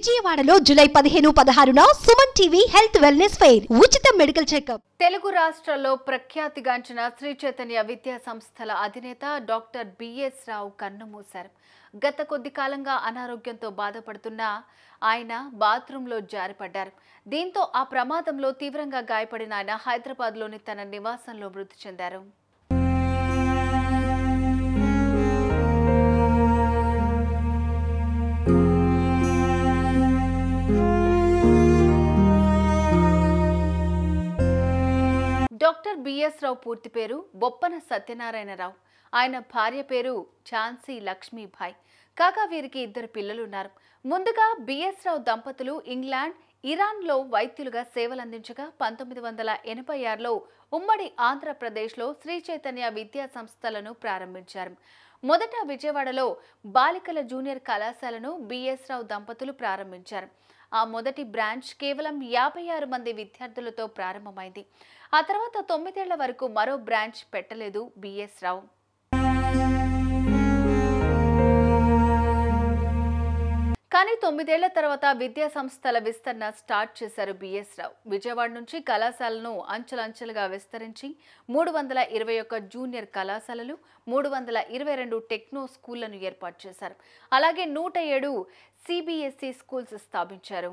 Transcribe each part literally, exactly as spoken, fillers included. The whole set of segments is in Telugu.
విజయవాడలో జూలై పదిహేను పదహారున Suman TV health wellness fair ఉచిత మెడికల్ చెకప్. తెలుగు రాష్ట్రాల్లో ప్రఖ్యాతిగాంచిన శ్రీ చైతన్య విద్యా సంస్థల అధినేత డాక్టర్ బిఎస్ రావు కన్నుమూశారు. గత కొద్ది కాలంగా అనారోగ్యంతో బాధపడుతున్న ఆయన బాత్రూంలో జారిపడ్డారు. దీంతో ఆ ప్రమాదంలో తీవ్రంగా గాయపడిన ఆయన హైదరాబాద్లోని తన నివాసంలో మృతి చెందారు. డాక్టర్ బిఎస్ రావు పూర్తి పేరు బొప్పన సత్యనారాయణ రావు. ఆయన భార్య పేరు ఛాన్సీ లక్ష్మీ బాయ్. కాగా వీరికి ఇద్దరు పిల్లలు ఉన్నారు. ముందుగా బిఎస్ రావు దంపతులు ఇంగ్లాండ్, ఇరాన్లో వైద్యులుగా సేవలందించగా పంతొమ్మిది వందల ఎనభై ఆరులో ఉమ్మడి ఆంధ్రప్రదేశ్లో శ్రీ చైతన్య విద్యా సంస్థలను ప్రారంభించారు. మొదట విజయవాడలో బాలికల జూనియర్ కళాశాలను బిఎస్ రావు దంపతులు ప్రారంభించారు. ఆ మొదటి బ్రాంచ్ కేవలం యాభై ఆరు మంది విద్యార్థులతో ప్రారంభమైంది. ఆ తర్వాత తొమ్మిదేళ్ల వరకు మరో బ్రాంచ్ పెట్టలేదు బిఎస్ రావు. కానీ తొమ్మిదేళ్ల తర్వాత విద్యా సంస్థల విస్తరణ స్టార్ట్ చేశారు బిఎస్ రావు. విజయవాడ నుంచి కళాశాలను అంచెలంచెలుగా విస్తరించి మూడు వందల ఇరవై ఒక్క జూనియర్ కళాశాలలు, మూడు వందల ఇరవై రెండు టెక్నో స్కూళ్లను ఏర్పాటు చేశారు. అలాగే నూట ఏడు సిబిఎస్ఈ స్కూల్స్ స్థాపించారు.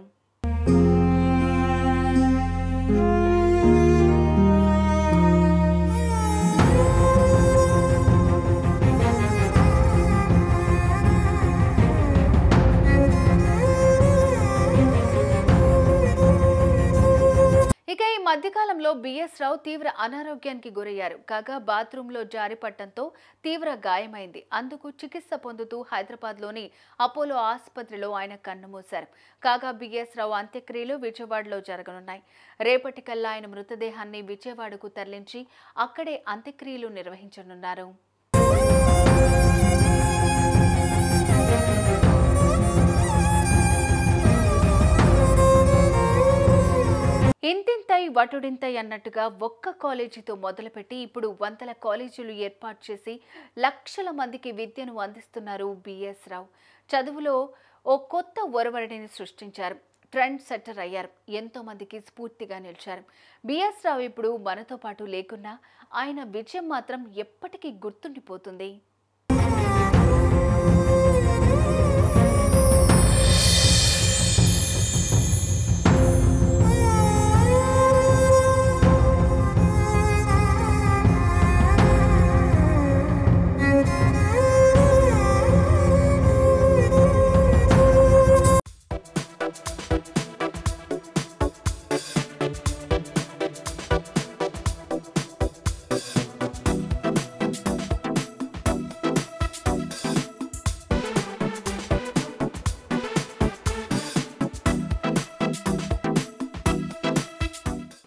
ఇక ఈ మధ్యకాలంలో బిఎస్ రావు తీవ్ర అనారోగ్యానికి గురయ్యారు. కాగా బాత్రూంలో జారి పడటంతో తీవ్ర గాయమైంది. అందుకు చికిత్స పొందుతూ హైదరాబాద్లోని అపోలో ఆసుపత్రిలో ఆయన కన్నుమూశారు. కాగా బిఎస్ రావు అంత్యక్రియలు విజయవాడలో జరగనున్నాయి. రేపటికల్లా ఆయన మృతదేహాన్ని విజయవాడకు తరలించి అక్కడే అంత్యక్రియలు నిర్వహించనున్నారు. ఇంతింతై వటుడింతై అన్నట్టుగా ఒక్క కాలేజీతో మొదలుపెట్టి ఇప్పుడు వందల కాలేజీలు ఏర్పాటు చేసి లక్షల మందికి విద్యను అందిస్తున్నారు బిఎస్ రావు. చదువులో ఓ కొత్త ఒరవడిని సృష్టించారు. ట్రెండ్ సెట్టర్ అయ్యారు. ఎంతో మందికి స్ఫూర్తిగా నిలిచారు. బిఎస్ రావు ఇప్పుడు మనతో పాటు లేకున్నా ఆయన విజయం మాత్రం ఎప్పటికీ గుర్తుండిపోతుంది.